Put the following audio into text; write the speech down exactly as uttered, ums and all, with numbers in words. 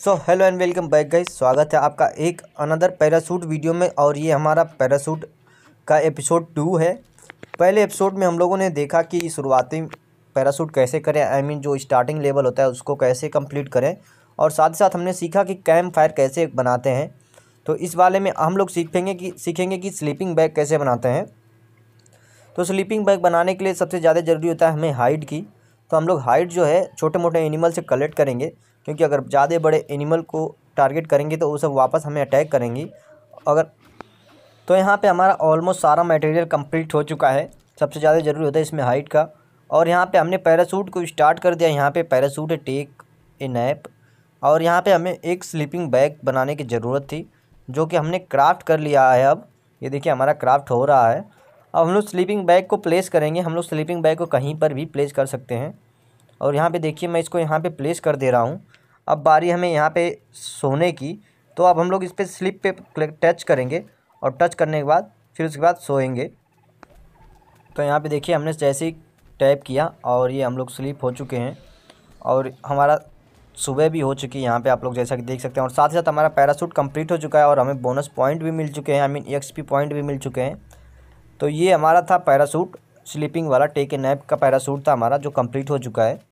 So hello and welcome back guys, स्वागत है आपका एक अनदर पैराशूट वीडियो में। और ये हमारा पैराशूट का एपिसोड टू है। पहले एपिसोड में हम लोगों ने देखा कि शुरुआती पैराशूट कैसे करें, आई मीन जो स्टार्टिंग लेवल होता है उसको कैसे कंप्लीट करें, और साथ ही साथ हमने सीखा कि कैम्प फायर कैसे बनाते हैं। तो इस वाले में हम लोग सीखेंगे कि सीखेंगे कि स्लीपिंग बैग कैसे बनाते हैं। तो स्लीपिंग बैग बनाने के लिए सबसे ज़्यादा ज़रूरी होता है हमें हाइड की। तो हम लोग हाइड जो है छोटे मोटे एनिमल से कलेक्ट करेंगे, क्योंकि अगर ज़्यादा बड़े एनिमल को टारगेट करेंगे तो वो सब वापस हमें अटैक करेंगी। अगर तो यहाँ पे हमारा ऑलमोस्ट सारा मटेरियल कंप्लीट हो चुका है। सबसे ज़्यादा ज़रूरी होता है इसमें हाइट का। और यहाँ पे हमने पैराशूट को स्टार्ट कर दिया। यहाँ पे पैराशूट है, टेक ए नैप। और यहाँ पे हमें एक स्लीपिंग बैग बनाने की ज़रूरत थी, जो कि हमने क्राफ्ट कर लिया है। अब ये देखिए हमारा क्राफ्ट हो रहा है। अब हम लोग स्लीपिंग बैग को प्लेस करेंगे। हम लोग स्लीपिंग बैग को कहीं पर भी प्लेस कर सकते हैं। और यहाँ पे देखिए मैं इसको यहाँ पे प्लेस कर दे रहा हूँ। अब बारी हमें यहाँ पे सोने की। तो अब हम लोग इस पर स्लिप पे टच करेंगे, और टच करने के बाद फिर उसके बाद सोएंगे। तो यहाँ पे देखिए हमने जैसे ही टैप किया और ये हम लोग स्लिप हो चुके हैं, और हमारा सुबह भी हो चुकी है। यहाँ पे आप लोग जैसा कि देख सकते हैं। और साथ ही साथ हमारा पैराशूट कंप्लीट हो चुका है, और हमें बोनस पॉइंट भी मिल चुके हैं, आई मीन एक्सपी पॉइंट भी मिल चुके हैं। तो ये हमारा था पैराशूट, स्लीपिंग वाला, टेक ए नैप का पैराशूट था हमारा, जो कंप्लीट हो चुका है।